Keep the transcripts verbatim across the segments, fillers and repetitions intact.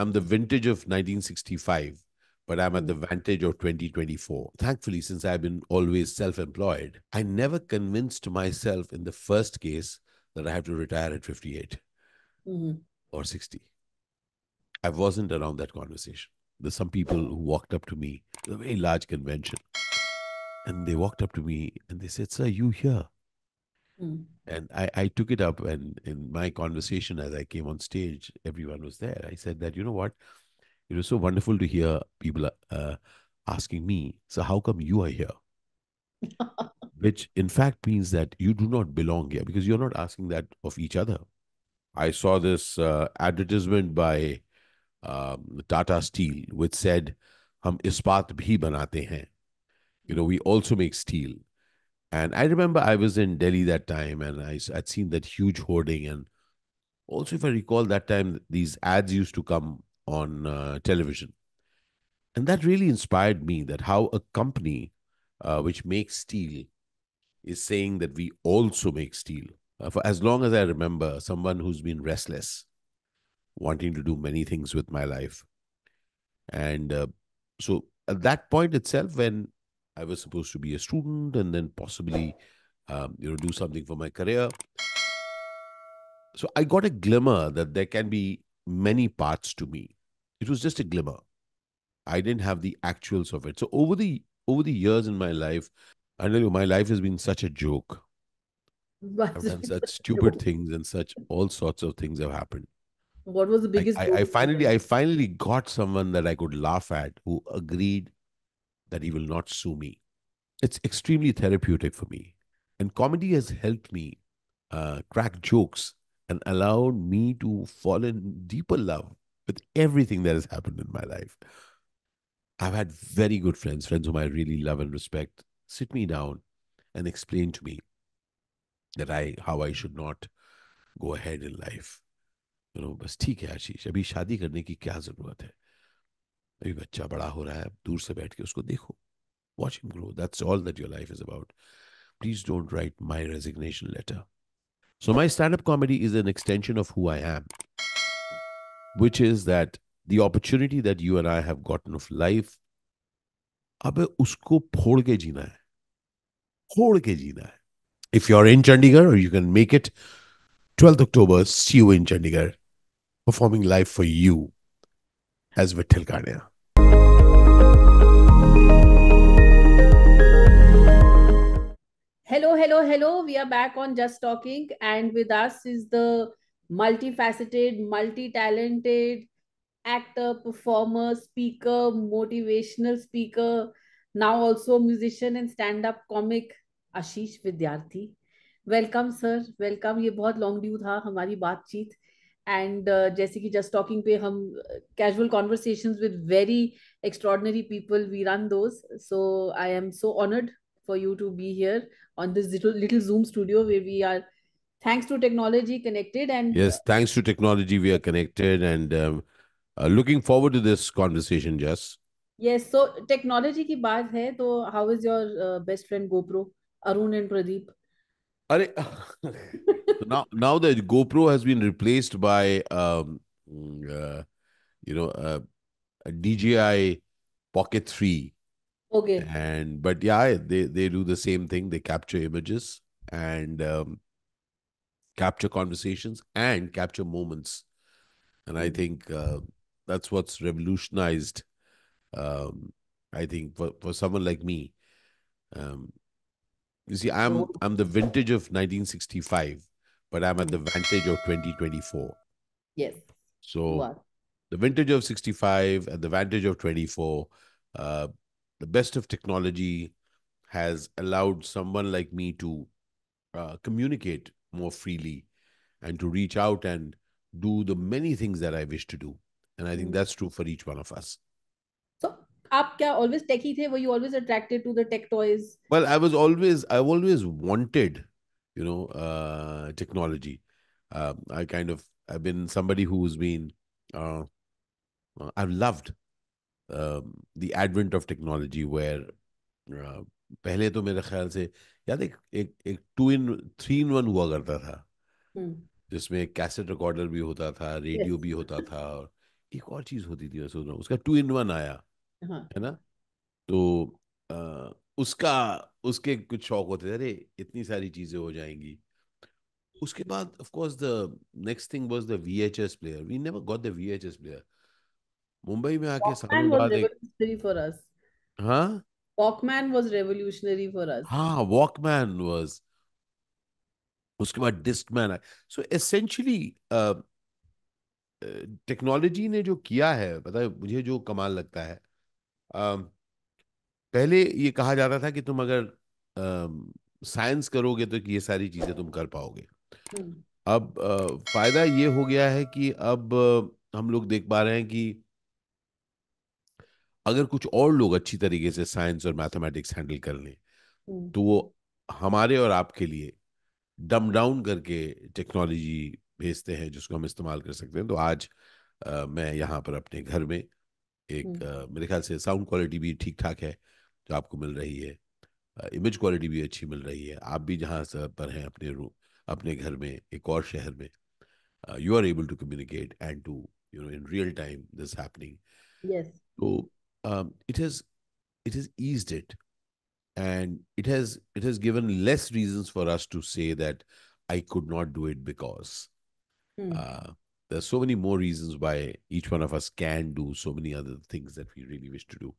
I'm the vintage of nineteen sixty-five, but I'm at the vantage of twenty twenty-four. Thankfully, since I've been always self-employed, I never convinced myself in the first case that I have to retire at fifty-eight mm-hmm. or sixty. I wasn't around that conversation. There's some people who walked up to me, a very large convention, and they walked up to me and they said, "Sir, you here?" Mm. And I, I took it up, and in my conversation as I came on stage, everyone was there. I said that, you know what, it was so wonderful to hear people uh, asking me, "So how come you are here?" Which in fact means that you do not belong here, because you're not asking that of each other. I saw this uh, advertisement by um, Tata Steel, which said, "Hum ispat bhi banate hain." You know, we also make steel. And I remember I was in Delhi that time, and I, I'd seen that huge hoarding. And also, if I recall, that time these ads used to come on uh, television. And that really inspired me, that how a company uh, which makes steel is saying that we also make steel. Uh, for as long as I remember, someone who's been restless, wanting to do many things with my life. And uh, so at that point itself, when I was supposed to be a student and then possibly, um, you know, do something for my career. So I got a glimmer that there can be many paths to me. It was just a glimmer. I didn't have the actuals of it. So over the over the years in my life, I tell you, my life has been such a joke. What? I've done such stupid things, and such all sorts of things have happened. What was the biggest? I, I, I finally, I finally got someone that I could laugh at, who agreed that he will not sue me. It's extremely therapeutic for me. And comedy has helped me uh, crack jokes and allowed me to fall in deeper love with everything that has happened in my life. I've had very good friends, friends whom I really love and respect, sit me down and explain to me that I, how I should not go ahead in life. You know, bas theek hai Ashish, abhi shaadi karne ki kya zarurat hai? Abhi bachcha bada ho raha hai, dur se baith ke usko dekho. Watch him grow. That's all that your life is about. Please don't write my resignation letter. So my stand-up comedy is an extension of who I am, which is that the opportunity that you and I have gotten of life, abhi usko phod ke jeena hai. Phod ke jeena hai. If you're in Chandigarh or you can make it, twelfth October, see you in Chandigarh, performing live for you as Vitthal Kaanya. Hello, hello, hello. We are back on Just Talking, and with us is the multifaceted, multi-talented actor, performer, speaker, motivational speaker, now also musician and stand-up comic, Ashish Vidyarthi. Welcome, sir. Welcome. This was very long due to our बातचीत. And uh, जैसे कि Just Talking पे हम casual conversations with very extraordinary people, we run those. So I am so honored for you to be here on this little, little Zoom studio where we are, thanks to technology, connected. And yes, thanks to technology, we are connected, and um, uh, looking forward to this conversation, Jess. Yes, so technology की बात है, तो how is your uh, best friend GoPro, Arun and Pradeep? now, now that GoPro has been replaced by, um, uh, you know, uh, a D J I Pocket three. Okay. And but yeah, they they do the same thing. They capture images and um, capture conversations and capture moments. And I think uh, that's what's revolutionized. Um, I think for for someone like me. Um, You see, I'm I'm the vintage of nineteen sixty-five, but I'm at the vantage of twenty twenty-four. Yes. So wow. The vintage of sixty-five and the vantage of twenty-four, uh, the best of technology has allowed someone like me to uh, communicate more freely and to reach out and do the many things that I wish to do. And I think that's true for each one of us. So आप क्या always techie थे? Were you always attracted to the tech toys? Well, I was always, I always wanted, you know, uh, technology. Uh, I kind of, I've been somebody who's been, uh, I've loved um, the advent of technology where, uh, पहले तो मेरे ख्याल से याद एक एक एक two in three in one हुआ करता था, जिसमें cassette recorder भी होता था, radio भी होता था और एक और चीज होती थी, मैं सोच रहा हूँ, उसका टू इन वन आया हाँ. है ना, तो आ, उसका उसके कुछ शौक होते थे, अरे इतनी सारी चीजें हो जाएंगी. उसके बाद of course the next thing was the VHS player. We never got the VHS player. Mumbai में आके सालों बाद एक फॉर अस हां Walkman was revolutionary for us. हां वॉकमैन वाज. उसके बाद डिस्कमैन आया. सो एसेंशियली टेक्नोलॉजी ने जो किया है, पता है मुझे जो कमाल लगता है, uh, पहले ये कहा जाता था कि तुम अगर साइंस uh, करोगे तो ये सारी चीजें तुम कर पाओगे. अब uh, फायदा ये हो गया है कि अब uh, हम लोग देख पा रहे हैं कि अगर कुछ और लोग अच्छी तरीके से साइंस और मैथमेटिक्स हैंडल कर लें तो वो हमारे और आपके लिए डम डाउन करके टेक्नोलॉजी भेजते हैं जिसको हम इस्तेमाल कर सकते हैं. तो आज आ, मैं यहाँ पर अपने घर में एक आ, मेरे ख्याल से साउंड क्वालिटी भी ठीक ठाक है जो आपको मिल रही है, इमेज क्वालिटी भी अच्छी मिल रही है. आप भी जहाँ पर हैं अपने रूम अपने घर में एक और शहर में, you are able to communicate and to you know in real time this happening. तो it has it has eased it and it has it has given less reasons for us to say that I could not do it because Uh, there's so many more reasons why each one of us can do so many other things that we really wish to do,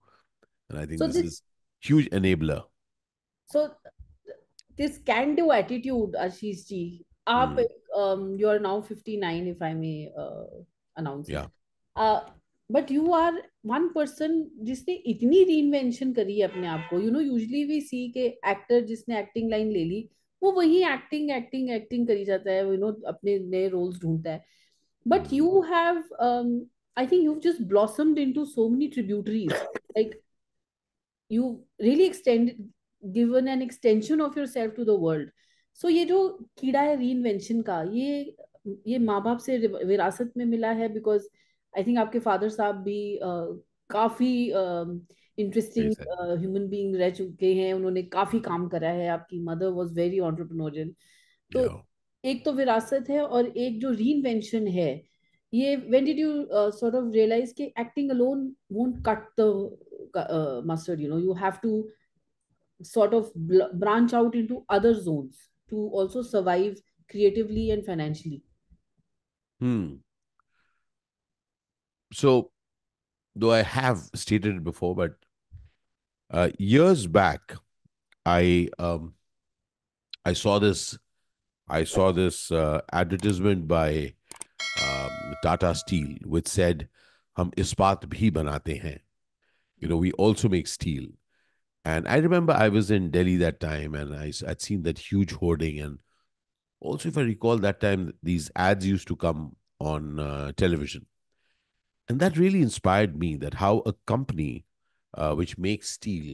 and I think so this, this is huge enabler. So this can-do attitude, Ashish ji. Hmm. Um, you are now fifty-nine, if I may uh, announce. Yeah. Uh, but you are one person जिसने इतनी reinvention करी है अपने आप को. You know, usually we see के actor जिसने acting line ले ली, वो वही एक्टिंग एक्टिंग एक्टिंग करी जाता है, यू नो अपने नए रोल्स ढूंढता है. But you have I think you have just blossomed into so many tributaries, like you really extended given an extension of yourself to the world. So ये जो कीड़ा है रीइन्वेंशन का, ये ये माँ बाप से विरासत में मिला है, बिकॉज आई थिंक आपके फादर साहब भी uh, काफी uh, इंटरेस्टिंग ह्यूमन बीइंग रह चुके हैं, उन्होंने काफी काम करा है. आपकी मदर वाज वेरी एंटरप्रेन्योरियल. तो एक तो विरासत है और एक जो रीइन्वेंशन है, ये when did you sort of realise कि acting alone won't cut the mustard, you know you have to sort of branch out into other zones to also survive creatively and financially. Hmm so though I have stated it before, but uh, years back, I um, I saw this I saw this uh, advertisement by um, Tata Steel, which said, "Hum ispat bhi banate hain." You know, we also make steel. And I remember I was in Delhi that time, and I I'd seen that huge hoarding. And also, if I recall, that time these ads used to come on uh, television. And that really inspired me, that how a company uh, which makes steel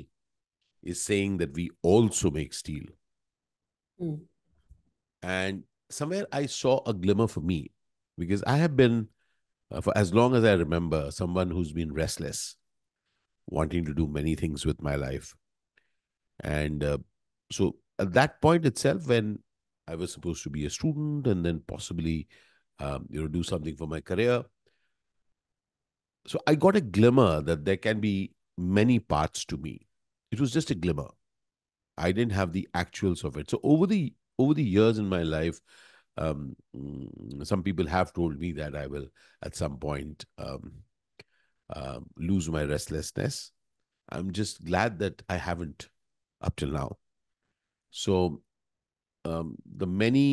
is saying that we also make steel. Mm. And somewhere I saw a glimmer for me, because I have been, uh, for as long as I remember, someone who's been restless, wanting to do many things with my life. And uh, so at that point itself, when I was supposed to be a student and then possibly um, you know, do something for my career, so I got a glimmer that there can be many parts to me. It was just a glimmer. I didn't have the actuals of it. So over the over the years in my life, um, some people have told me that I will at some point um, uh, lose my restlessness. I'm just glad that I haven't up till now. So um, the many,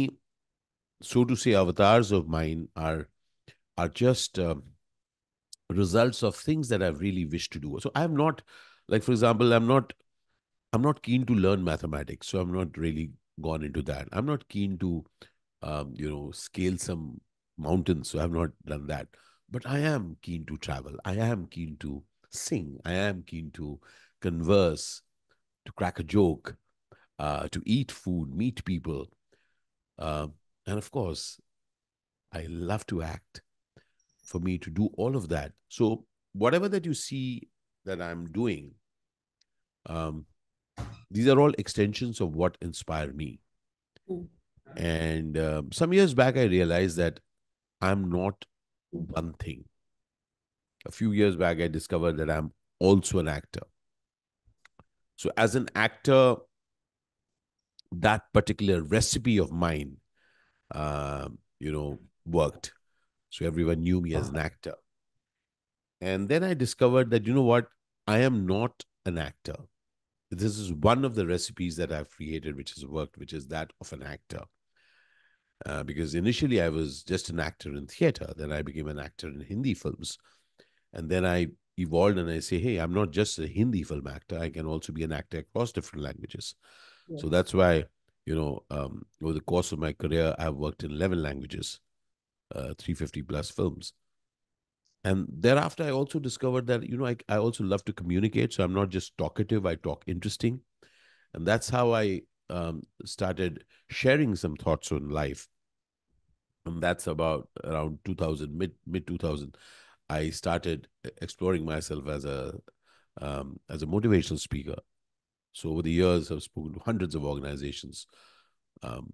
so to say, avatars of mine are are just... Um, results of things that I've really wished to do. So I'm not, like for example, I'm not, I'm not keen to learn mathematics. So I'm not really gone into that. I'm not keen to, um, you know, scale some mountains. So I've not done that. But I am keen to travel. I am keen to sing. I am keen to converse, to crack a joke, uh, to eat food, meet people. Uh, and of course, I love to act. For me to do all of that. So whatever that you see that I'm doing, um, these are all extensions of what inspired me. Mm. And um, some years back, I realized that I'm not one thing. a few years back, I discovered that I'm also an actor. So as an actor, that particular recipe of mine, uh, you know, worked. So everyone knew me as an actor. And then I discovered that, you know what, I am not an actor. This is one of the recipes that I've created, which has worked, which is that of an actor. Uh, because initially I was just an actor in theater. Then I became an actor in Hindi films. And then I evolved and I say, hey, I'm not just a Hindi film actor. I can also be an actor across different languages. Yeah. So that's why, you know, um, over the course of my career, I've worked in eleven languages, uh, three hundred fifty plus films. And thereafter, I also discovered that, you know, I, I also love to communicate. So I'm not just talkative, I talk interesting. And that's how I um, started sharing some thoughts on life. And that's about around two thousand, mid, mid two thousand, I started exploring myself as a, um, as a motivational speaker. So over the years, I've spoken to hundreds of organizations um,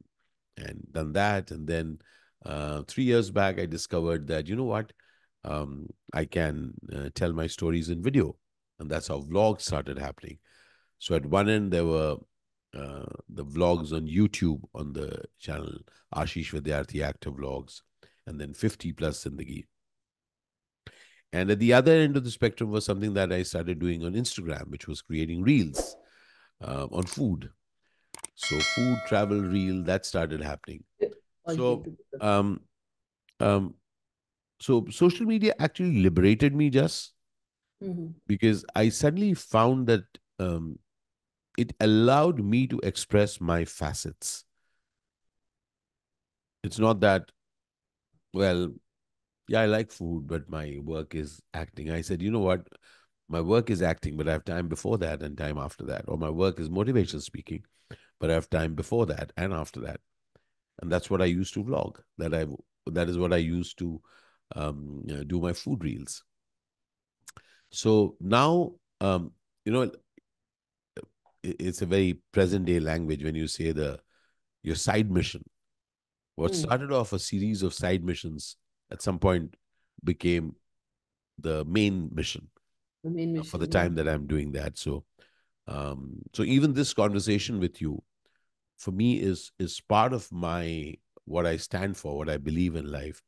and done that. And then uh, three years back, I discovered that, you know what? Um, I can uh, tell my stories in video, and that's how vlogs started happening. So at one end, there were uh, the vlogs on YouTube on the channel, Ashish Vidyarthi Actor Vlogs, and then fifty plus Zindagi. And at the other end of the spectrum was something that I started doing on Instagram, which was creating reels uh, on food. So food, travel, reel, that started happening. So, um, um, So social media actually liberated me just mm-hmm. because I suddenly found that um, it allowed me to express my facets. It's not that, well, yeah, I like food, but my work is acting. I said, you know what? My work is acting, but I have time before that and time after that. Or my work is motivational speaking, but I have time before that and after that. And that's what I used to vlog. That I that is what I used to Um, you know, do my food reels. So now, um, you know, it's a very present day language when you say the your side mission. What mm. started off a series of side missions at some point became the main mission, the main mission for the time yeah. that I'm doing that. So, um, so even this conversation with you, for me, is is part of my what I stand for, what I believe in life.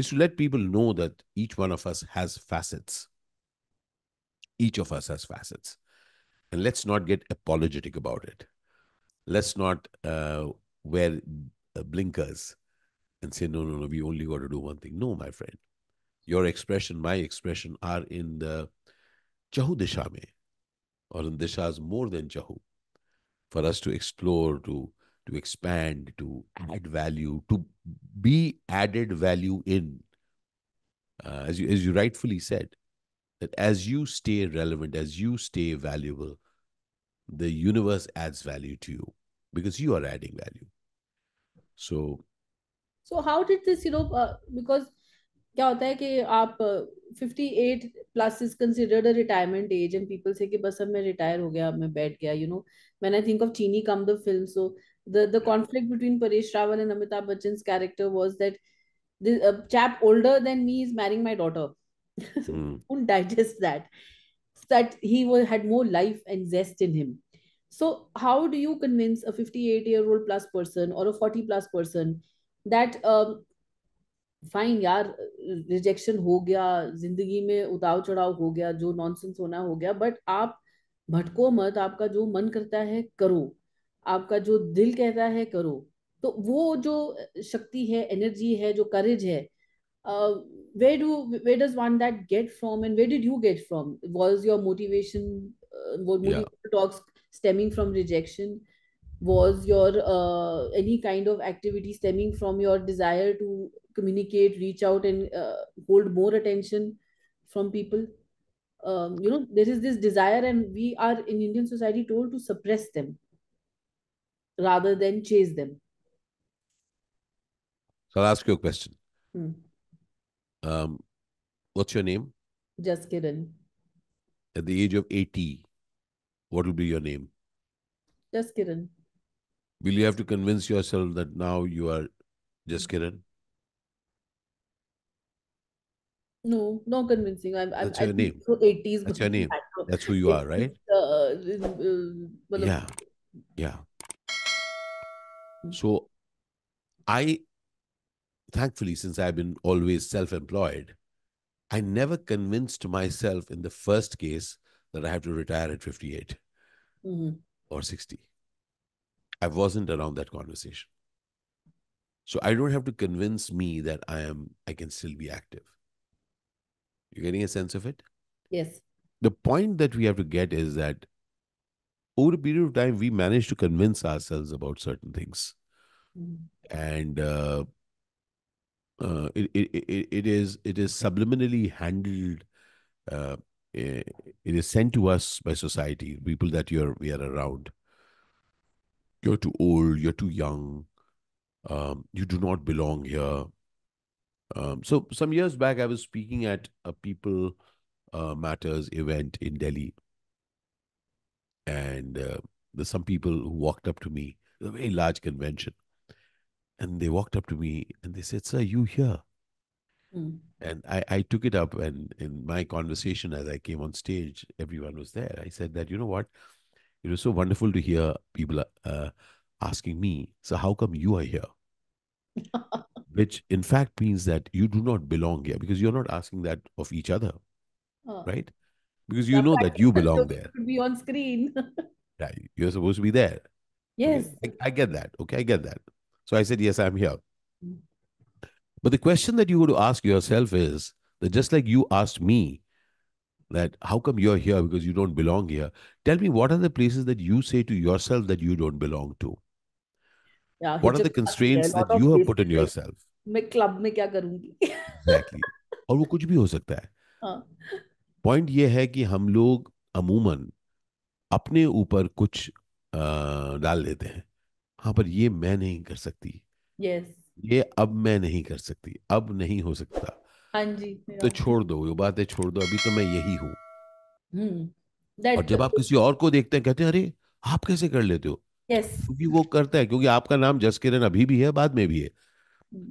Is to let people know that each one of us has facets. Each of us has facets. And let's not get apologetic about it. Let's not uh, wear uh, blinkers and say, no, no, no, we only got to do one thing. No, my friend. Your expression, my expression are in the Chahu Disha mein, or in Dishas more than Chahu. For us to explore, to to expand, to add value, to be added value in. Uh, as you as you rightfully said, that as you stay relevant, as you stay valuable, the universe adds value to you because you are adding value. So, so how did this, you know, uh, because क्या होता है कि आप fifty-eight plus is considered a retirement age and people say कि बस अब मैं retire हो गया, अब मैं बैठ गया, you know. When I think of Chini Kam the film, so The, the conflict between Paresh Rawal and Amitabh Bachchan's character was that this uh, chap older than me is marrying my daughter. So mm. Don't digest that. That he was, had more life and zest in him. So how do you convince a fifty-eight-year-old plus person or a forty-plus person that um, fine, yaar, rejection ho gaya, zindagi mein utaav chadav ho gaya, jo nonsense hona ho gaya, but aap bhatko mat, aapka jo man karta hai, karo. आपका जो दिल कहता है करो तो वो जो शक्ति है एनर्जी है जो करेज है where do where does one that get from and where did you get from was your motivation uh, was yeah. motivation talks stemming from rejection was your uh, any kind of activity stemming from your desire to communicate reach out and uh, hold more attention from people um, you know there is this desire and we are in Indian society told to suppress them rather than chase them. So I'll ask you a question. Hmm. Um, what's your name? Jaskiran. At the age of eighty, what will be your name? Jaskiran. Will you have to convince yourself that now you are Jaskiran? No, not convincing. I'm, I'm, That's your I name. So eighties. That's your name. That's who you are, right? Uh, yeah. Yeah. So, I, thankfully, since I've been always self-employed, I never convinced myself in the first case that I have to retire at fifty-eight mm-hmm. or sixty. I wasn't around that conversation. So, I don't have to convince me that I am, I can still be active. You're getting a sense of it? Yes. The point that we have to get is that over a period of time, we manage to convince ourselves about certain things. Mm. And uh, uh, it, it, it, it, is, it is subliminally handled. Uh, it is sent to us by society, people that you're, we are around. You're too old. You're too young. Um, you do not belong here. Um, so some years back, I was speaking at a People uh, Matters event in Delhi. And uh, there's some people who walked up to me. It was a very large convention. And they walked up to me and they said, "Sir, you here?" Mm. And I, I took it up, and in my conversation as I came on stage, everyone was there. I said that, you know what, it was so wonderful to hear people uh, asking me, "So how come you are here?" Which in fact means that you do not belong here, because you're not asking that of each other, oh. right? Because you yeah, know that you belong there. You should be on screen. Yeah, you're supposed to be there. Yes. Okay, I, I get that. Okay, I get that. So I said, yes, I'm here. Mm. But the question that you go to ask yourself is, that just like you asked me, that how come you're here because you don't belong here, tell me what are the places that you say to yourself that you don't belong to? Yeah, what are the constraints that you have put on yourself? What will I do in the club? Exactly. And it can be anything. Point ये है कि हम लोग अमूमन अपने ऊपर कुछ डाल लेते हैं. हाँ, पर ये मैं नहीं कर सकती. Yes. ये अब मैं नहीं कर सकती. अब नहीं हो सकता. हाँ जी. तो छोड़ दो ये बातें छोड़ दो. अभी तो मैं यही हूँ. हम्म. और जब आप किसी और को देखते हैं कहते हैं अरे आप कैसे कर लेते हो? Yes. क्योंकि वो करता है क्योंकि आपका नाम जसकिरण अभी भी है बाद में भी है.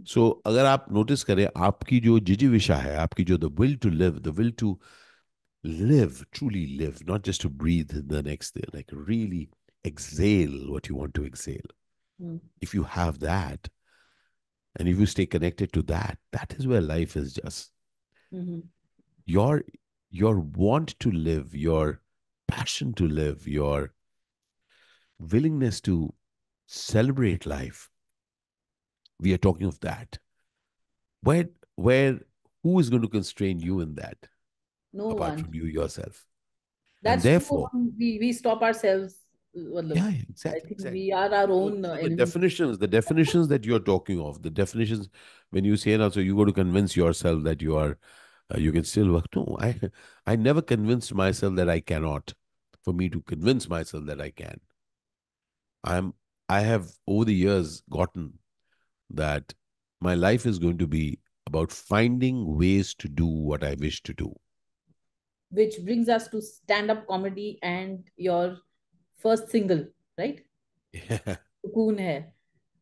So अगर आप नोटिस करें आपकी जो जिजीविशा है आपकी जो the will to live the will to live truly live not just to breathe in the next day like really exhale what you want to exhale. Mm. If you have that and if you stay connected to that, that is where life is just. Mm-hmm. Your your want to live, your passion to live, your willingness to celebrate life. We are talking of that. Where, where, who is going to constrain you in that? No apart one. From you yourself. That's and therefore we, we stop ourselves. Yeah, exactly. I think exactly. We are our own. So the definitions, the definitions that you are talking of, the definitions when you say now, so you go to convince yourself that you are, uh, you can still work. No, I, I never convinced myself that I cannot. For me to convince myself that I can. I'm, I have over the years gotten that my life is going to be about finding ways to do what I wish to do. Which brings us to stand-up comedy and your first single, right? Yeah. Sukoon Hai.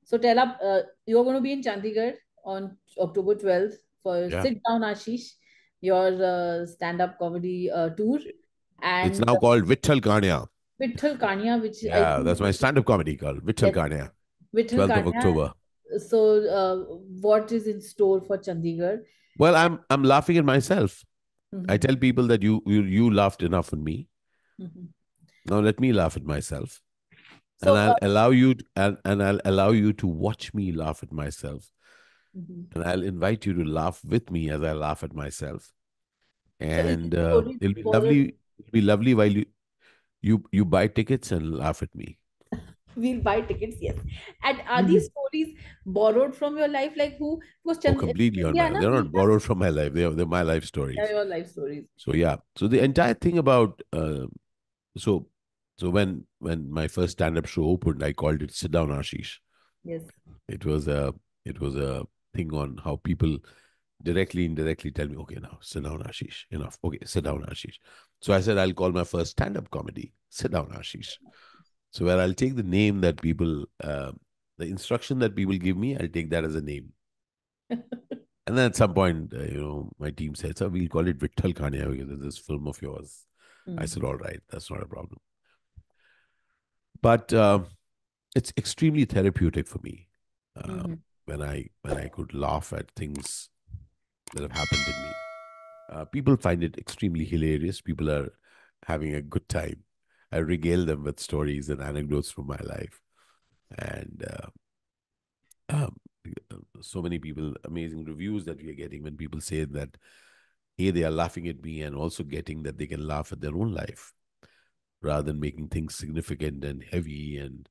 So tell up, uh, you're going to be in Chandigarh on October twelfth for yeah. Sit Down, Ashish, your uh, stand-up comedy uh, tour. And it's now uh, called Vitthal Kaanya. Vitthal Kaanya, which yeah, that's my stand-up comedy called Vitthal Kaanya. Vitthal Kaanya. twelfth of October. So, uh, what is in store for Chandigarh? Well, I'm I'm laughing at myself. Mm-hmm. I tell people that you you you laughed enough at me. Mm-hmm. Now let me laugh at myself, so, and I'll uh, allow you to, and and I'll allow you to watch me laugh at myself, mm-hmm. and I'll invite you to laugh with me as I laugh at myself, and so uh, it'll be lovely. It'll be lovely while you. You you buy tickets and laugh at me. We'll buy tickets, yes. And are these stories borrowed from your life? Like who was Chand- oh, completely on my, they're not borrowed from my life. They are, they're my life stories. They're your life stories. So yeah. So the entire thing about uh, so so when when my first stand-up show opened, I called it Sit Down, Ashish. Yes. It was a it was a thing on how people directly, indirectly tell me, okay, now sit down, Ashish. Enough. Okay, sit down, Ashish. So I said, I'll call my first stand-up comedy, Sit Down, Ashish. So where I'll take the name that people, uh, the instruction that people give me, I'll take that as a name. And then at some point, uh, you know, my team said, so we'll call it Vitthal Kaanya, this film of yours. Mm. I said, all right, that's not a problem. But uh, it's extremely therapeutic for me uh, mm-hmm. when I when I could laugh at things that have happened to me. Uh, people find it extremely hilarious. People are having a good time. I regale them with stories and anecdotes from my life. And uh, um, so many people, amazing reviews that we are getting when people say that, hey, they are laughing at me and also getting that they can laugh at their own life rather than making things significant and heavy and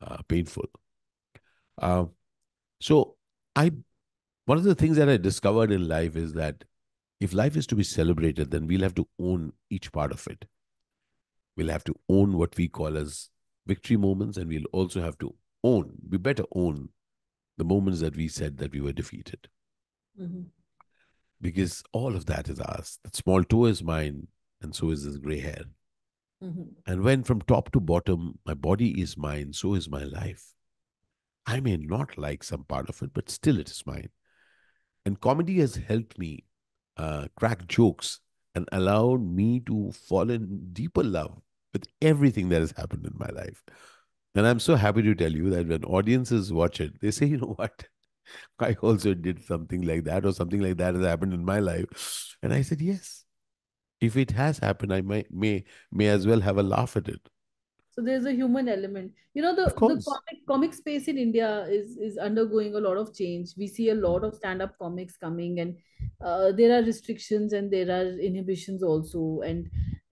uh, painful. Uh, so I, one of the things that I discovered in life is that if life is to be celebrated, then we'll have to own each part of it. We'll have to own what we call as victory moments, and we'll also have to own, we better own the moments that we said that we were defeated. Mm-hmm. Because all of that is ours. That small toe is mine, and so is this gray hair. Mm-hmm. And when from top to bottom, my body is mine, so is my life. I may not like some part of it, but still it is mine. And comedy has helped me Uh, crack jokes and allowed me to fall in deeper love with everything that has happened in my life. And I'm so happy to tell you that when audiences watch it, they say, you know what, I also did something like that, or something like that has happened in my life. And I said, yes, if it has happened, I may may, may as well have a laugh at it. So there's a human element. You know, the, the comic, comic space in India is, is undergoing a lot of change. We see a lot of stand-up comics coming, and uh, there are restrictions and there are inhibitions also. And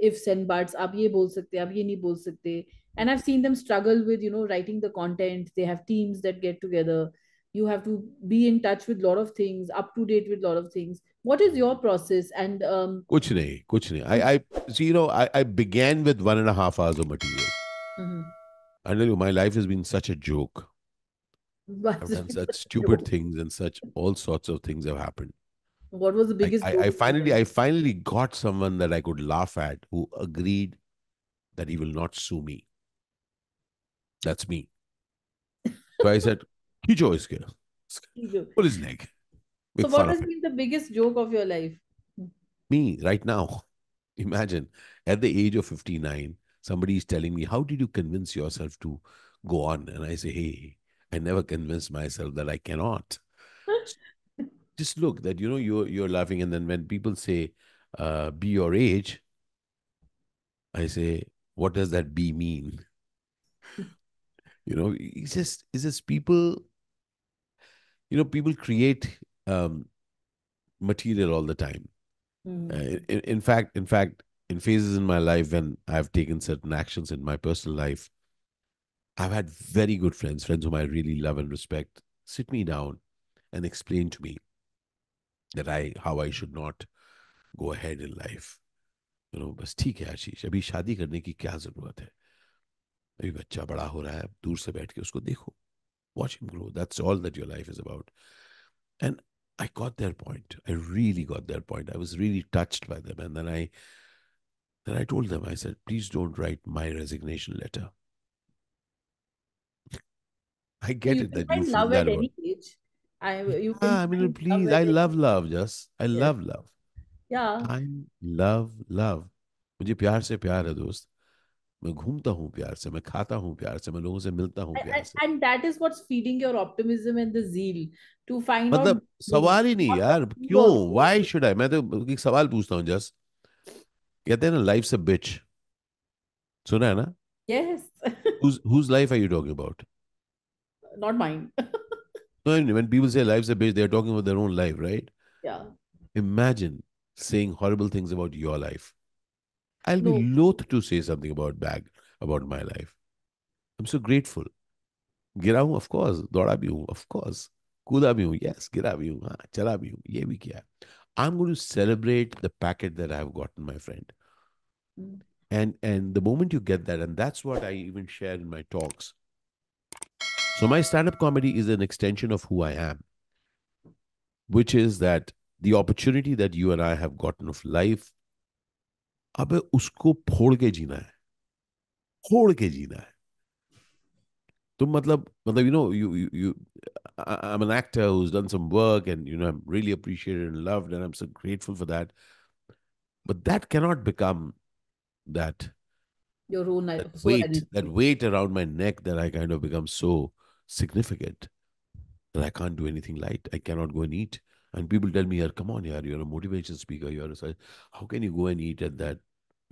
if sandbars, aap ye bol sakte, aap ye nahi bol sakte. And I've seen them struggle with, you know, writing the content. They have teams that get together. You have to be in touch with a lot of things, up to date with a lot of things. What is your process? And um, kuch nahi, kuch nahi. I, I, so, you know, I, I began with one and a half hours of material. Mm-hmm. I tell you, my life has been such a joke. But I've done such stupid joke. things, and such all sorts of things have happened. What was the biggest? I, I, I finally, I finally got someone that I could laugh at who agreed that he will not sue me. That's me. So I said, "Kicho iske, pull his neck." So what has been the biggest joke of your life? Me right now. Imagine at the age of fifty-nine. Somebody is telling me, how did you convince yourself to go on? And I say, hey, I never convinced myself that I cannot. Just look that, you know, you're, you're laughing. And then when people say, uh, be your age, I say, what does that be mean? You know, it's just, it's just people, you know, people create um, material all the time. Mm. Uh, in, in fact, in fact, in phases in my life when I've taken certain actions in my personal life, I've had very good friends, friends whom I really love and respect, sit me down and explain to me that I, how I should not go ahead in life. You know, bas theek hai Ashish, abhi shaadi karne ki kya zarurat hai? Abhi bachcha bada ho raha hai, ab dur se baith ke usko dekho. Watch him grow. That's all that your life is about. And I got their point. I really got their point. I was really touched by them. And then I And I told them, I said, please don't write my resignation letter. I get you it. That you find love at any age. I, you yeah, can I mean, please, love I love love, just. I yeah. love love. Yeah. I love love. Mujhe pyar se pyar hai, dost. Main ghumta hoon pyar se, main khata hoon pyar se, main logon se milta hoon pyar se. And that is what's feeding your optimism and the zeal to find Matlab, out. Sawal hi nahi, yaar. Kyun? Why should I? Main to ek sawal poochta hoon, just. Get there, life's a bitch. Suna hai na? Yes. Whose whose life are you talking about? Not mine. No, when people say life's a bitch, they're talking about their own life, right? Yeah. Imagine saying horrible things about your life. I'll no. be loath to say something about bag about my life. I'm so grateful. Gira hu, of course. Dauda bhi hu, of course. Kuda bhi hu, yes. Gira bhi hu, haan. Chala bhi hu. Ye bhi kiya. I'm going to celebrate the packet that I've gotten, my friend. And and the moment you get that, and that's what I even share in my talks. So my stand-up comedy is an extension of who I am, which is that the opportunity that you and I have gotten of life, abbe usko phod ke jeena hai. Phod ke jeena hai. तुम मतलब मतलब you know you you you I- I'm an actor who's done some work and you know I'm really appreciated and loved and I'm so grateful for that. But that cannot become that Your own that so weight and- that weight around my neck that I kind of become so significant that I can't do anything light. I cannot go and eat. And people tell me, "Yaar, come on, yaar, you're a motivation speaker. You're a how can you go and eat at that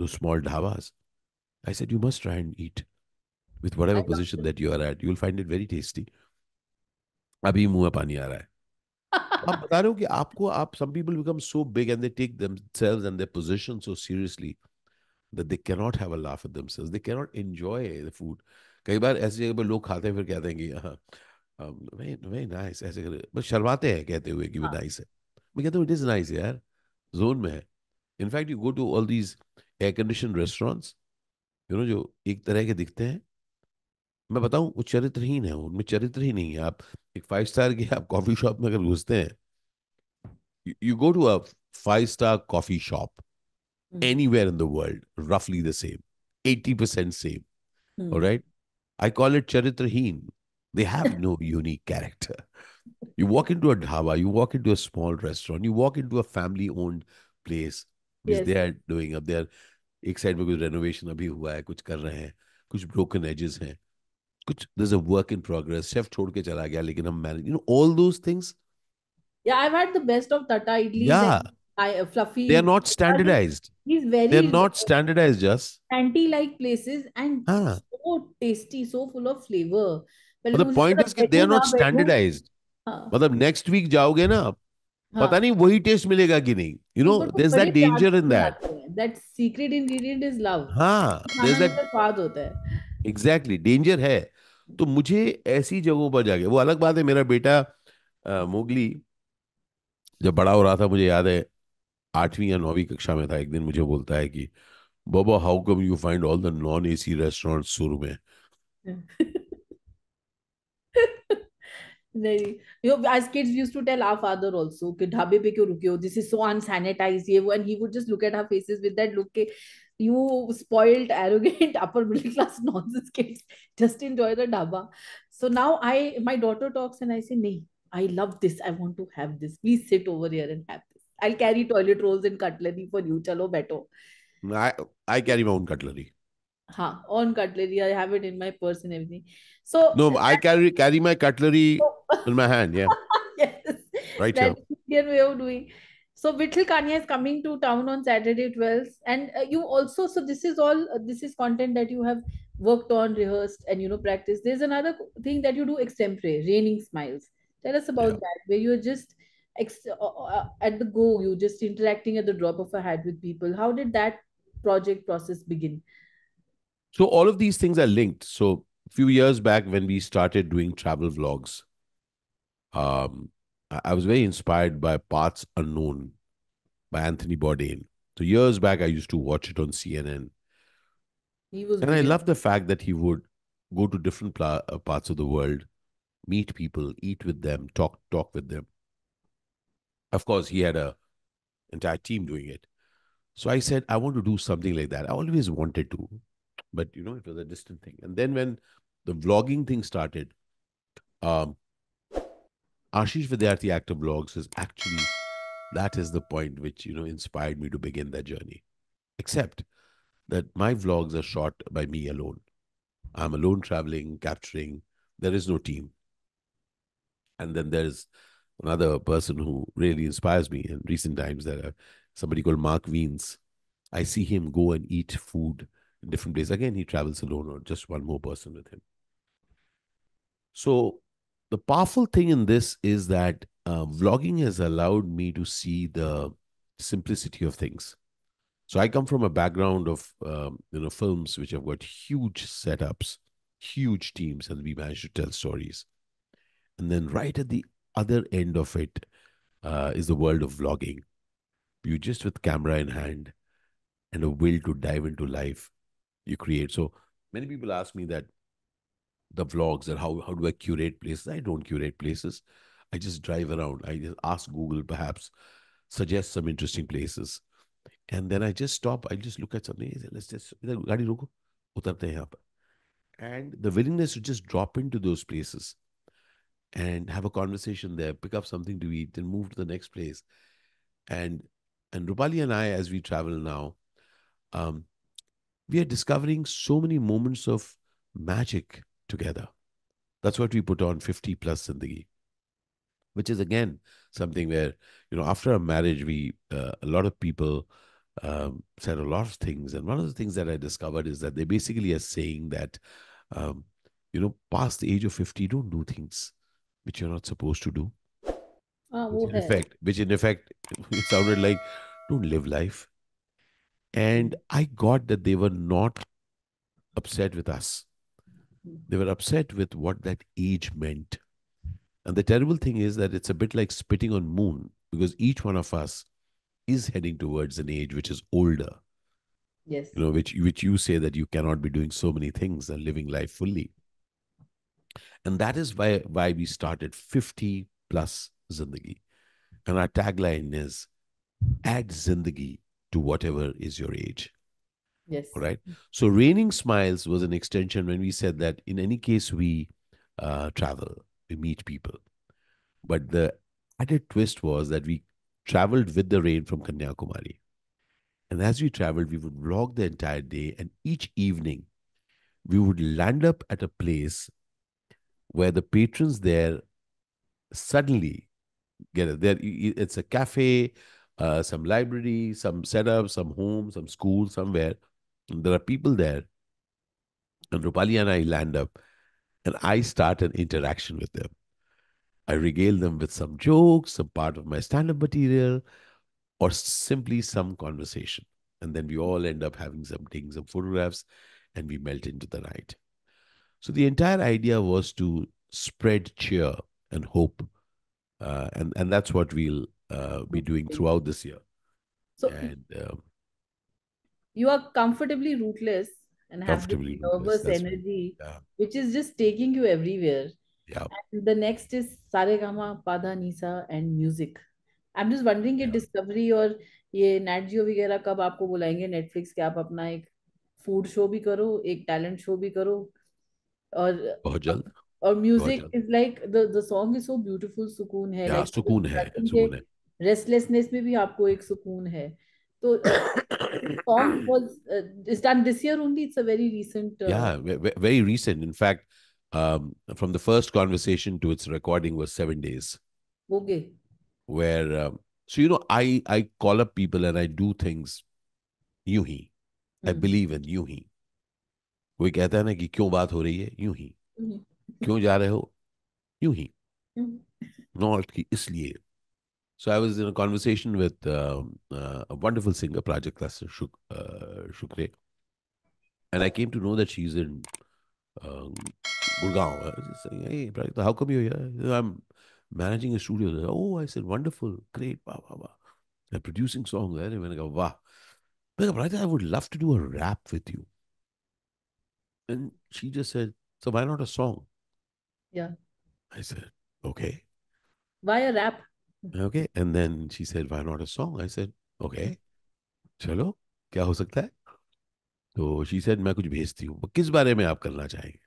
those small dhabas?" I said, "You must try and eat with whatever position that you are at. You will find it very tasty." Abhi muh mein pani aa raha hai. आप बता रहे हो कि आपको आप some people become so big and they take themselves and their position so seriously that they cannot have a laugh at themselves. They cannot enjoy the food. कई बार ऐसी जगह पर लोग खाते हैं फिर कहते हैं कि हाँ very very nice ऐसे कर बस शर्माते हैं कहते हुए कि वो nice है. मैं कहता हूँ it is nice यार zone में है. In fact you go to all these air conditioned restaurants you know जो एक तरह के दिखते हैं मैं बताऊं वो चरित्रहीन है उनमें चरित्र ही नहीं है. आप एक फाइव स्टार के आप कॉफी शॉप में अगर घुसते हैं you go to a five star coffee shop anywhere in the world रफली the same eighty percent same alright I call it चरित्रहीन they have no unique character you walk into a dhaba you walk into a small restaurant you walk into a family owned place which they are doing up there एक side में कुछ renovation अभी हुआ है कुछ कर रहे हैं कुछ ब्रोकन एजेस हैं कुछ there's a work in progress chef छोड़ के चला गया लेकिन हम manage you know all those things yeah I've had the best of Tata idlis yeah I uh, fluffy they are not standardized he's very they're not standardized just anti like places and ah. so tasty so full of flavor but the point is that they are not standardized मतलब next week जाओगे ना आप पता नहीं वही taste मिलेगा कि नहीं you know there's that danger in that that secret ingredient is love हाँ there's that स्वाद होता है exactly danger है तो मुझे ऐसी जगहों पर जाके वो अलग बात है. मेरा बेटा मोगली जब बड़ा हो रहा था मुझे याद है आठवीं या नौवीं कक्षा में था एक दिन मुझे बोलता है कि बाबा how come you find all the non AC restaurant शुरू में नहीं यो as kids used to tell our father also कि ढाबे पे क्यों रुके हो दिस इज सो अनसैनिटाइज्ड ये वो and he would just look at our faces with that look के you spoiled, arrogant, upper middle class nonsense kids. Just enjoy the dhaba. So now I, my daughter talks and I say, "Nahi, I love this. I want to have this. Please sit over here and have this. I'll carry toilet rolls and cutlery for you. Chalo, beto." I, I carry my own cutlery. Ha, own cutlery. I have it in my purse and everything. So no, I carry carry my cutlery in my hand. Yeah. Yes. Right that here. Indian way of doing. So Vitthal Kaanya is coming to town on Saturday the twelfth and uh, you also, so this is all, uh, this is content that you have worked on, rehearsed and, you know, practiced. There's another thing that you do extempore, Raining Smiles. Tell us about yeah. that, where you're just ex- uh, at the go, you're just interacting at the drop of a hat with people. How did that project process begin? So all of these things are linked. So a few years back when we started doing travel vlogs, um, I was very inspired by Paths Unknown by Anthony Bourdain. So years back, I used to watch it on C N N. He was and brilliant. I love the fact that he would go to different pla- parts of the world, meet people, eat with them, talk talk with them. Of course, he had an entire team doing it. So I said, I want to do something like that. I always wanted to, but you know, it was a distant thing. And then when the vlogging thing started, um, Ashish Vidyarthi Actor Blogs is actually, that is the point which, you know, inspired me to begin that journey. Except that my vlogs are shot by me alone. I'm alone traveling, capturing. There is no team. And then there's another person who really inspires me in recent times. There are somebody called Mark Wiens. I see him go and eat food in different places. Again, he travels alone or just one more person with him. So the powerful thing in this is that uh, vlogging has allowed me to see the simplicity of things. So I come from a background of um, you know films which have got huge setups, huge teams, and we manage to tell stories. And then right at the other end of it uh, is the world of vlogging. You just with camera in hand and a will to dive into life, you create. So many people ask me that, the vlogs and how, how do I curate places? I don't curate places. I just drive around. I just ask Google perhaps, suggest some interesting places. And then I just stop. I just look at something. Let's just, and the willingness to just drop into those places and have a conversation there, pick up something to eat, then move to the next place. And and Rupali and I, as we travel now, um, we are discovering so many moments of magic together. That's what we put on fifty plus Zindagi, which is again something where, you know, after our marriage, we uh, a lot of people um, said a lot of things. And one of the things that I discovered is that they basically are saying that, um, you know, past the age of fifty, don't do things which you're not supposed to do. Oh, which, in effect, which in effect, it sounded like, don't live life. And I got that they were not upset with us. They were upset with what that age meant. And the terrible thing is that it's a bit like spitting on moon, because each one of us is heading towards an age which is older. Yes. You know, which, which you say that you cannot be doing so many things and living life fully. And that is why, why we started fifty plus Zindagi. And our tagline is, add Zindagi to whatever is your age. Yes. All right. So Raining Smiles was an extension when we said that in any case we uh, travel, we meet people. But the added twist was that we traveled with the rain from Kanyakumari. And as we traveled, we would vlog the entire day. And each evening, we would land up at a place where the patrons there suddenly get it. There, it's a cafe, uh, some library, some setup, some home, some school, somewhere. And there are people there. And Rupali and I land up, and I start an interaction with them. I regale them with some jokes, some part of my stand-up material, or simply some conversation. And then we all end up having some, taking some photographs, and we melt into the night. So the entire idea was to spread cheer and hope. Uh, and, and that's what we'll uh, be doing throughout this year. So and, um, you are comfortably rootless and have this nervous energy, yeah, which is just taking you everywhere. Yeah. And the next is Saregama, Pada Nisa and music. I'm just wondering, yeah, Discovery or ye Nat Geo वगैरह कब आपको बुलाएंगे Netflix के आप अपना एक food show भी करो, एक talent show भी करो, और बहुत जल्द. Or music is like the the song is so beautiful. Sukoon hai. Yeah, like, Sukoon hai. Sukoon hai. Restlessness mein bhi aapko ek Sukoon hai. So song was uh, is done this year only. It's a very recent. Uh, yeah, very recent. In fact, um, from the first conversation to its recording was seven days. Okay. Where um, so you know I I call up people and I do things. Yun hi. I believe in yun hi. कोई कहता है ना कि क्यों बात हो रही है यूं ही क्यों जा रहे हो यूं ही नॉट कि इसलिए so I was in a conversation with uh, uh, a wonderful singer Prajakta Shukre, and I came to know that she's in uh, Gurgaon. I was saying, hey Prajakta, how come you're here? I'm managing a studio. Oh, I said, wonderful, great, wow, wow, wow. I'm producing songs. I go, wow, Prajakta, I would love to do a rap with you. And she just said, so why not a song? Yeah. I said, okay. Why a rap? Okay. And then she said, why not a song? I said, okay. Chalo, kya ho sakta hai? So she said, main kuch bhejti hu. Kis baare mein aap karna chahenge?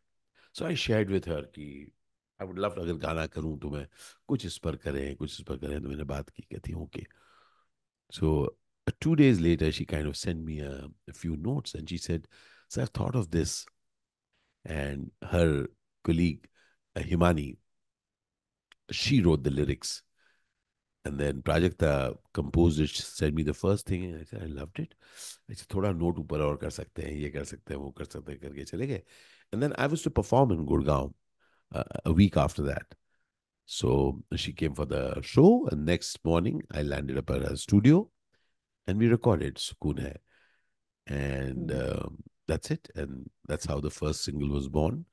So I shared with her ki I would love to agar gana karun to main kuch is par kare, kuch is par kare. To maine baat ki, kehti okay. So uh, two days later, she kind of sent me a, a few notes and she said, so I've thought of this. And her colleague, uh, Himani, she wrote the lyrics. And then Prajakta composed it, sent me the first thing. And I said, I loved it. I said, thoda note upar aur kar sakte hain, ye kar sakte hain, wo kar sakte hain, karke chale gaye. And then I was to perform in Gurgaon uh, a week after that. So she came for the show. And next morning, I landed up at her studio. And we recorded Sukoon Hai. And... Um, that's it. And that's how the first single was born.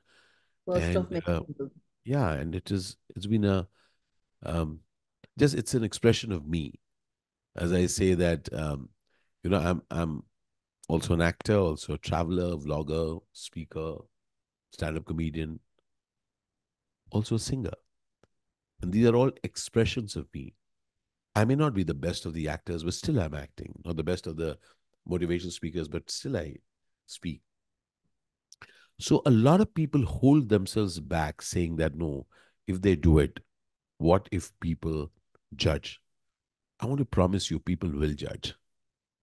First and, of many uh, yeah. And it is, it's been a, um, just, it's an expression of me. As I say that, um, you know, I'm, I'm also an actor, also a traveler, vlogger, speaker, stand-up comedian, also a singer. And these are all expressions of me. I may not be the best of the actors, but still I'm acting. Not the best of the motivational speakers, but still I speak. So a lot of people hold themselves back saying that, no, if they do it, what if people judge? I want to promise you, people will judge.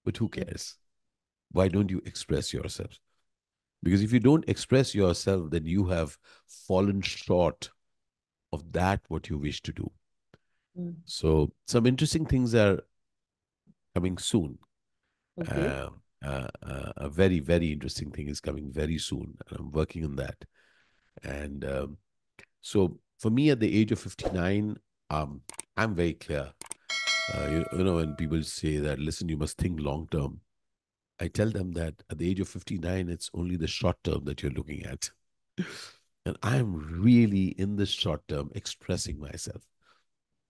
But who cares? Why don't you express yourself? Because if you don't express yourself, then you have fallen short of that what you wish to do. Mm. So some interesting things are coming soon. Okay. Uh, uh, uh, a very, very interesting thing is coming very soon. And I'm working on that. And um, so for me, at the age of fifty-nine, um, I'm very clear. Uh, you, you know, when people say that, listen, you must think long term. I tell them that at the age of fifty-nine, it's only the short term that you're looking at. And I'm really in the short term expressing myself.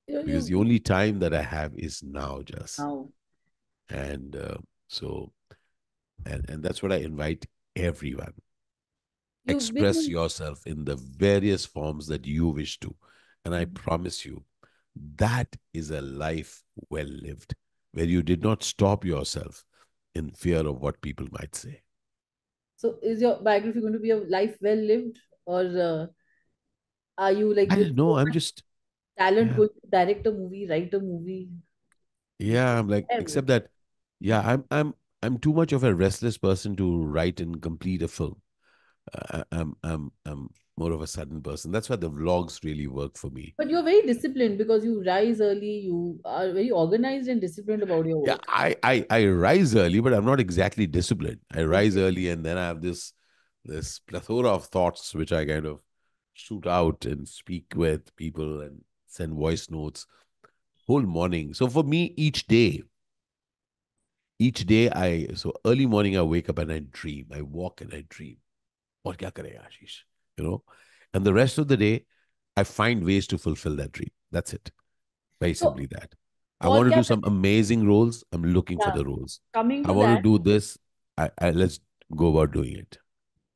Yeah, because yeah. the only time that I have is now just. Wow. And uh, so, and, and that's what I invite everyone. You've Express been... yourself in the various forms that you wish to. And I promise you, that is a life well lived, where you did not stop yourself in fear of what people might say. So is your biography going to be a life well lived, or uh, are you like... I don't know, I'm just... Talent yeah. going to direct a movie, write a movie. Yeah, I'm like, except that, yeah, I'm I'm I'm too much of a restless person to write and complete a film. Uh, I'm I'm I'm more of a sudden person. That's why the vlogs really work for me. But you're very disciplined because you rise early. You are very organized and disciplined about your work. Yeah, I I I rise early, but I'm not exactly disciplined. I rise early, and then I have this this plethora of thoughts which I kind of shoot out and speak with people and send voice notes whole morning. So for me, each day, each day I so early morning I wake up and I dream. I walk and I dream. What kya karega Ashish? You know, and the rest of the day, I find ways to fulfill that dream. That's it. Very simply so, that. I want to do some amazing roles. I'm looking yeah. for the roles. Coming to I want that, to do this. I, I let's go about doing it.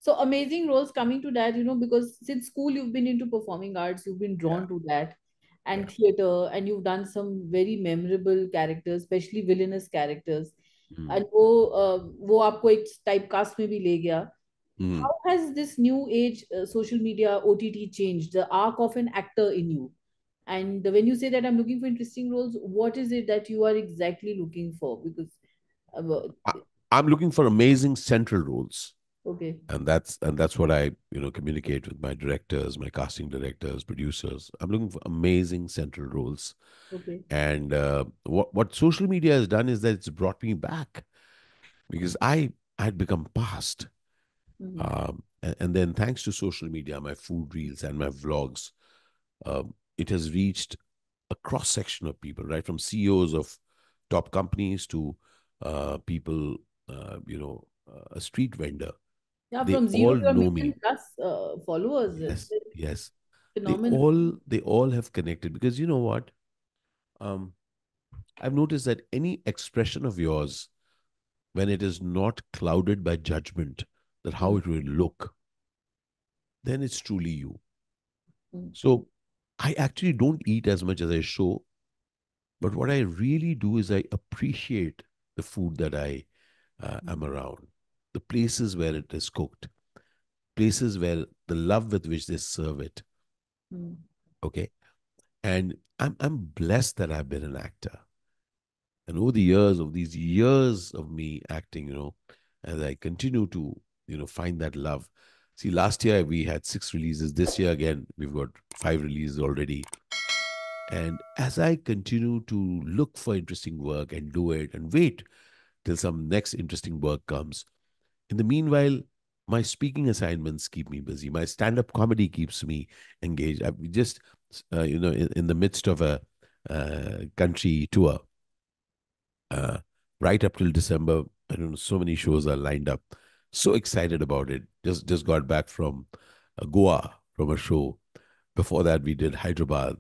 So amazing roles, coming to that, you know, because since school you've been into performing arts, you've been drawn yeah. to that and yeah. theatre, and you've done some very memorable characters, especially villainous characters. Mm. And wo, uh, wo aapko ek typecast mein bhi le gaya. Mm. How has this new age uh, social media O T T changed the arc of an actor in you? And when you say that I'm looking for interesting roles, what is it that you are exactly looking for? Because uh, I, I'm looking for amazing central roles. Okay. And that's and that's what I you know communicate with my directors, my casting directors, producers. I'm looking for amazing central roles. Okay. And uh, what what social media has done is that it's brought me back, because I I had become past. Mm-hmm. um, and, and then thanks to social media, my food reels and my vlogs, uh, it has reached a cross-section of people, right? From C E Os of top companies to uh, people, uh, you know, uh, a street vendor. Yeah, they from zero to a million plus uh, followers. Yes, yes. Phenomenal. They all, they all have connected, because you know what? Um, I've noticed that any expression of yours, when it is not clouded by judgment, that how it will look, then it's truly you. Mm. So I actually don't eat as much as I show, but what I really do is I appreciate the food that I uh, mm. am around, the places where it is cooked, places where the love with which they serve it. Mm. Okay. And I'm, I'm blessed that I've been an actor. And over the years of these years of me acting, you know, as I continue to you know, find that love. See, last year we had six releases. This year, again, we've got five releases already. And as I continue to look for interesting work and do it and wait till some next interesting work comes, in the meanwhile, my speaking assignments keep me busy. My stand-up comedy keeps me engaged. I'm just, uh, you know, in, in the midst of a uh, country tour, uh, right up till December, I don't know, so many shows are lined up. So excited about it. Just just got back from uh, Goa from a show. Before that, we did Hyderabad.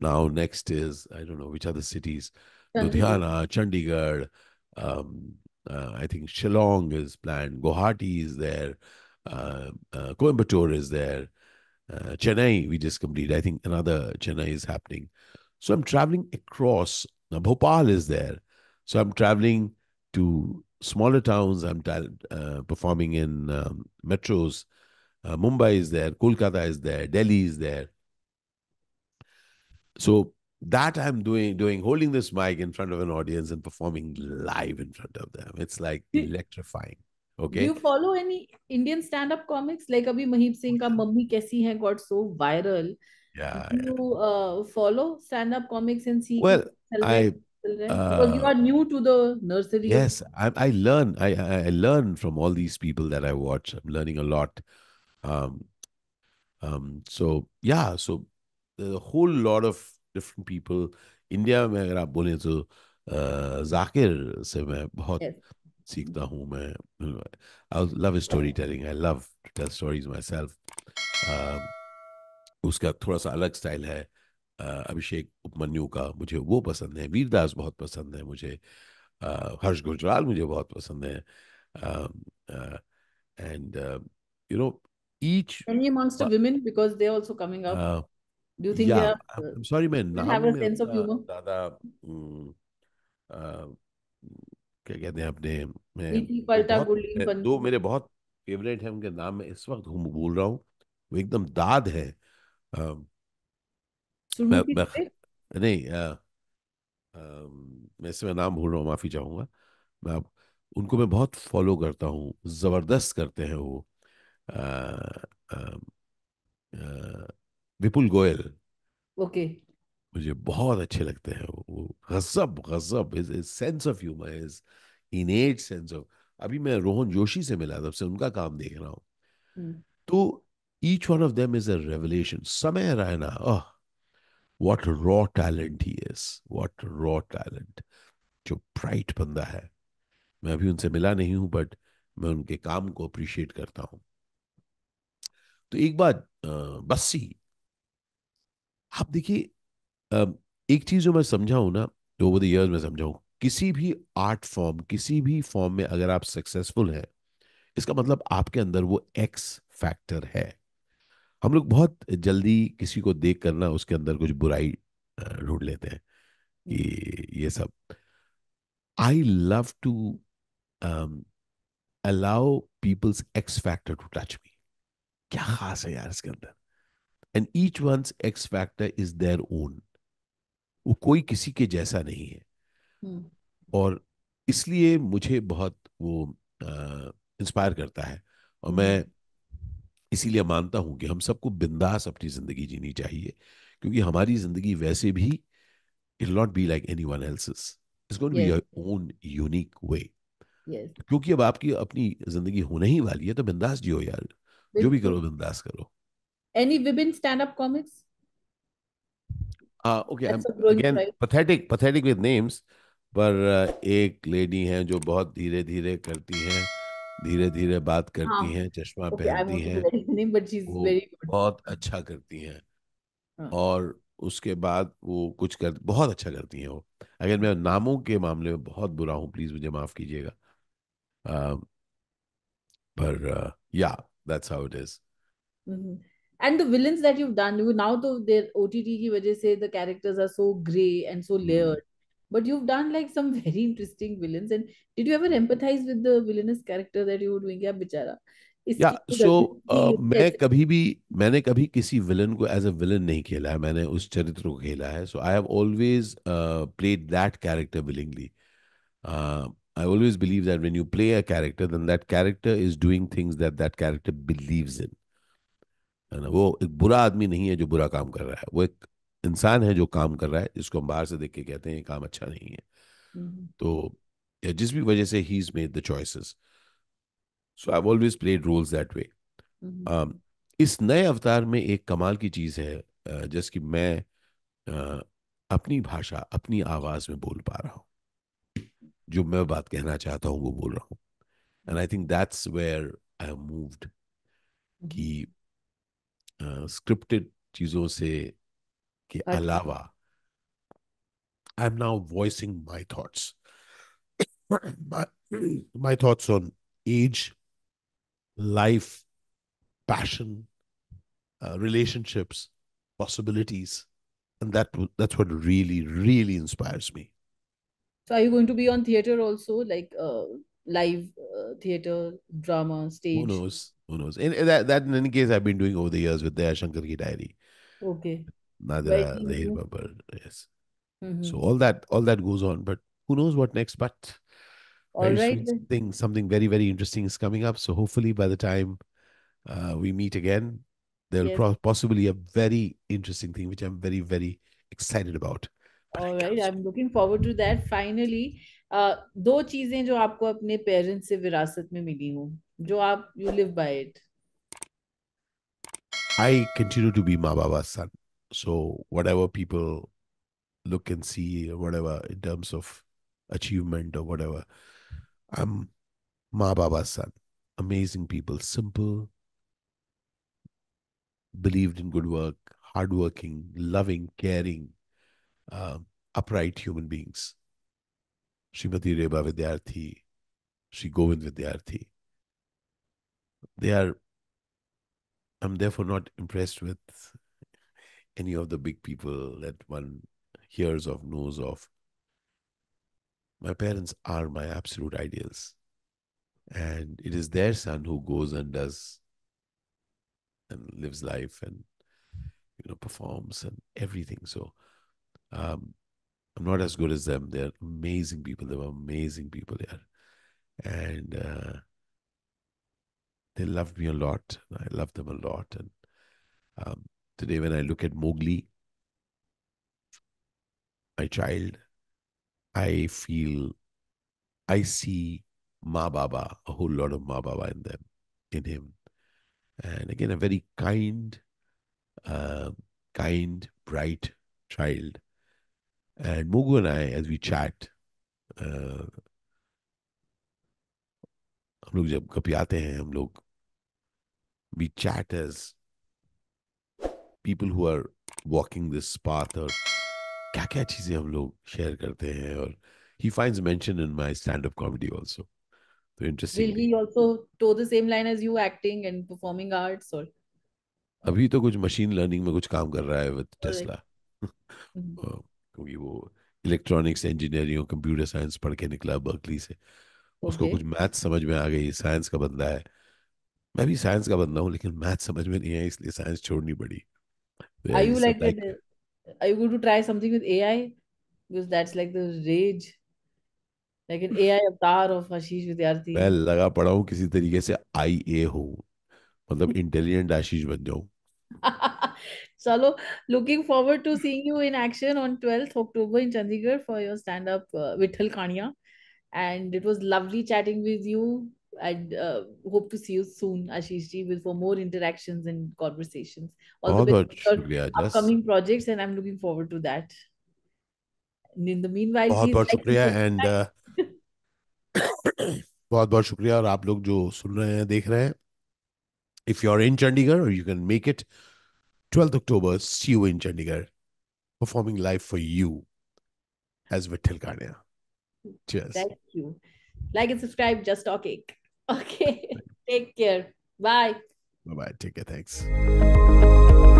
Now next is, I don't know, which are the cities? Ludhiana, Chandigarh. Um, uh, I think Shillong is planned. Guwahati is there. Uh, uh, Coimbatore is there. Uh, Chennai, we just completed. I think another Chennai is happening. So I'm traveling across. Now Bhopal is there. So I'm traveling to... smaller towns. I'm uh, performing in um, metros. Uh, Mumbai is there. Kolkata is there. Delhi is there. So that I'm doing, doing, holding this mic in front of an audience and performing live in front of them. It's like electrifying. Okay. Do you follow any Indian stand-up comics? Like abhi Mahib Singh ka Mummy Kaisi Hai got so viral. Yeah. Do you yeah. Uh, follow stand-up comics and see? Well, I... Uh, because you are new to the nursery. Yes, I, I learn. I, I learn from all these people that I watch. I'm learning a lot. Um, um, so, yeah. So, a whole lot of different people. India, mein agar aap bolein to Zakir se main bahut seekhta hu main. I love storytelling. I love to tell stories myself. Um, uska thoda sa alag style hai. Uh, Abhishek Upmanyu ka mujhe wo pasand hai. Veerdas bahut pasand hai mujhe. Uh, Harsh Gujral mujhe bahut pasand hai. Um, uh, and uh, you know, each any amongst uh, women because they're also coming up. Uh, Do you think yeah, they are? I'm sorry, man. They have a sense of humor. Dada, um, uh, क्या कहते हैं अपने मैं दो मेरे बहुत favourite हैं उनके नाम मैं इस वक्त हूँ बोल रहा हूँ वो एकदम दाद है मैं, मैं, नहीं आ, आ, मैं इसमें नाम भूल रहा हूँ माफी चाहूंगा मैं आप उनको मैं बहुत फॉलो करता हूँ जबरदस्त करते हैं वो आ, आ, आ, विपुल गोयल ओके मुझे बहुत अच्छे लगते हैं वो गजब गजब his sense of humour his innate sense of अभी मैं रोहन जोशी से मिला तब से उनका काम देख रहा हूँ तो each one of them is a revelation समय रैना ओह What raw talent he is. What raw talent. जो bright बंदा है. मैं अभी उनसे मिला नहीं हूँ but मैं उनके काम को appreciate करता हूँ. तो एक बात बस्सी. आप देखिए एक चीज़ जो मैं समझा हूँ ना तो over the years मैं समझा हूँ किसी भी art form किसी भी form में अगर आप successful हैं इसका मतलब आपके अंदर वो X factor है. हम लोग बहुत जल्दी किसी को देख करना उसके अंदर कुछ बुराई ढूंढ लेते हैं कि ये सब I love to allow people's X factor to touch me क्या खास है यार इसके अंदर and each one's X factor is their own वो कोई किसी के जैसा नहीं है hmm. और इसलिए मुझे बहुत वो इंस्पायर uh, करता है और मैं इसीलिए मानता हूं कि हम सबको बिंदास अपनी जिंदगी जीनी चाहिए क्योंकि हमारी जिंदगी वैसे भी it not be like anyone else's it's going to be your own unique way क्योंकि अब आपकी अपनी जिंदगी होने ही वाली है तो बिंदास जियो यार With जो भी करो बिंदास करो any women stand up comics okay again pathetic pathetic with names पर एक लेडी हैं जो बहुत धीरे-धीरे करती हैं धीरे-धीरे बात करती हाँ, हैं चश्मा okay, पहनती हैं but she's very good. बहुत अच्छा करती हैं हाँ. और उसके बाद वो कुछ कर बहुत अच्छा करती हैं वो अगर मैं नामों के मामले में बहुत बुरा हूँ प्लीज मुझे माफ कीजिएगा uh, पर या that's how it is and the villains that you've done you now तो their O T T की वजह से the characters are so grey and so layered But you've done like some very interesting villains, and did you ever empathize with the villainous character that you were doing? Yeah, Bichara. Yeah. So, मैं कभी भी मैंने कभी किसी villain को as a villain नहीं खेला है. मैंने उस चरित्र को खेला है. So I have always uh, played that character willingly. Uh, I always believe that when you play a character, then that character is doing things that that character believes in. है ना वो एक बुरा आदमी नहीं है जो बुरा काम कर रहा है. वो एक इंसान है जो काम कर रहा है जिसको हम बाहर से देख के कहते हैं ये काम अच्छा नहीं है तो जिस भी वजह से he's made the choices so I've always played roles that way um, इस नए अवतार में एक कमाल की चीज है जैसे कि मैं uh, अपनी भाषा अपनी आवाज में बोल पा रहा हूँ जो मैं बात कहना चाहता हूँ वो बोल रहा हूँ and I think that's where I moved कि स्क्रिप्टेड uh, चीजों से के अलावा I am now voicing my thoughts my, my thoughts on age life passion uh, relationships possibilities and that that's what really really inspires me so are you going to be on theater also like uh, live uh, theater drama stage who knows Who knows? In, in that, that in any case, I've been doing over the years with Daya Shankar Ki Diary. Okay. Nadra, Dehir Bambar, yes. Mm-hmm. So all that, all that goes on, but who knows what next? But all right, something, something very, very interesting is coming up. So hopefully, by the time uh, we meet again, there will yes. possibly a very interesting thing, which I'm very, very excited about. But all right, I'm looking forward to that. Finally, uh, दो चीजें जो आपको अपने parents से विरासत में मिली हो, जो आप you live by it. I continue to be माँ बाबा's son. So whatever people look and see, or whatever in terms of achievement or whatever, I'm Ma Baba's son. Amazing people, simple, believed in good work, hardworking, loving, caring, uh, upright human beings. Srimati Reba Vidyarthi, Shri Govind Vidyarthi. They are, I'm therefore not impressed with any of the big people that one hears of, knows of. My parents are my absolute ideals. And it is their son who goes and does and lives life and, you know, performs and everything. So um, I'm not as good as them. They're amazing people. They were amazing people there. And uh, they loved me a lot. I love them a lot. And um, today when I look at Mowgli, my child, I feel, I see Ma Baba, a whole lot of Ma Baba in them, in him. And again, a very kind, uh, kind, bright child. And Mogu and I, as we chat, uh, we chat as people who are walking this path or he finds mention in my stand-up comedy also. So interesting. Will he also toe the same line as you, acting and performing arts? Or? Abhi to kuch machine learning mein kuch kaam kar raha hai with Tesla. Kyunki wo electronics, engineering, computer science padh ke nikla Berkeley se. Usko kuch math samajh mein aa gayi, science ka banda hai. Main bhi science ka banda hu, lekin math samajh mein nahi hai, isliye science chhodni padi. Are you like that? Are you going to try something with A I? Because that's like the rage. Like an A I avatar of Ashish Vidyarthi. मैं लगा पड़ा हूँ किसी तरीके से I A हूँ, मतलब intelligent Ashish बन जाऊँ. Chalo, looking forward to seeing you in action on twelfth October in Chandigarh for your stand-up uh, Vitthal Kaanya. And it was lovely chatting with you. I uh, hope to see you soon, Ashish ji, with for more interactions and conversations. All the best for upcoming projects, and I'm looking forward to that. And in the meanwhile, बहुत बहुत शुक्रिया and बहुत बहुत शुक्रिया और आप लोग जो सुन रहे हैं, देख रहे हैं. If you're in Chandigarh or you can make it, twelfth October, see you in Chandigarh, performing live for you as Vitthal Kaanya. Cheers. Thank you. Like and subscribe. Jastalking. Okay. Take care. Bye. Bye-bye. Take care. Thanks.